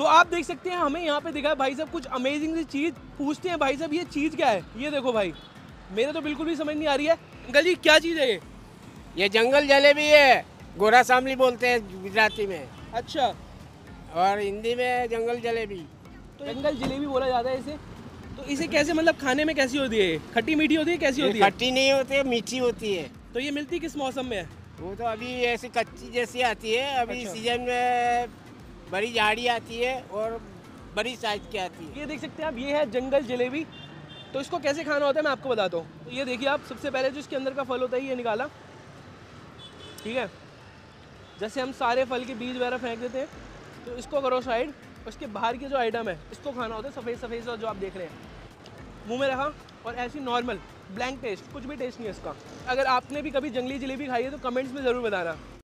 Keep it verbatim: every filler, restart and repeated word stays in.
तो आप देख सकते हैं हमें यहाँ पे दिखा भाई साहब कुछ अमेजिंग सी चीज़। पूछते हैं भाई साहब ये चीज़ क्या है। ये देखो भाई, मेरे तो बिल्कुल भी समझ नहीं आ रही है। अंकल जी क्या चीज़ है ये? ये जंगल जलेबी है, गोरा सामली बोलते हैं गुजराती में। अच्छा, और हिंदी में जंगल जलेबी, तो जंगल जलेबी बोला जाता है इसे। तो इसे कैसे, मतलब खाने में कैसी होती है? खट्टी मीठी होती है, कैसी होती है? खट्टी नहीं होती है, मीठी होती है। तो ये मिलती किस मौसम में है? वो तो अभी ऐसी कच्ची जैसी आती है अभी। अच्छा। सीजन में बड़ी झाड़ी आती है और बड़ी साइज की आती है। ये देख सकते हैं आप, ये है जंगल जलेबी। तो इसको कैसे खाना होता है मैं आपको बताता हूँ। तो ये देखिए आप, सबसे पहले जो इसके अंदर का फल होता है ये निकाला, ठीक है, जैसे हम सारे फल के बीज वगैरह फेंक देते हैं। तो इसको करो साइड, उसके बाहर के जो आइटम है इसको खाना होता है। सफ़ेद सफ़ेद जो आप देख रहे हैं, मुंह में रखा और ऐसी नॉर्मल ब्लैंक टेस्ट, कुछ भी टेस्ट नहीं है इसका। अगर आपने भी कभी जंगली जलेबी खाई है तो कमेंट्स में ज़रूर बताना।